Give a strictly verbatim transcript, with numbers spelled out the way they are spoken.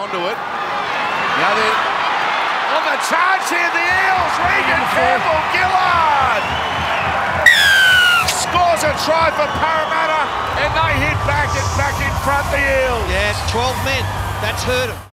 onto it. Now they're on the charge here, the Eels. Regan Campbell-Gillard scores a try for Parramatta, and they hit back and back in front, the Eels. Yes, twelve men. That's hurt them.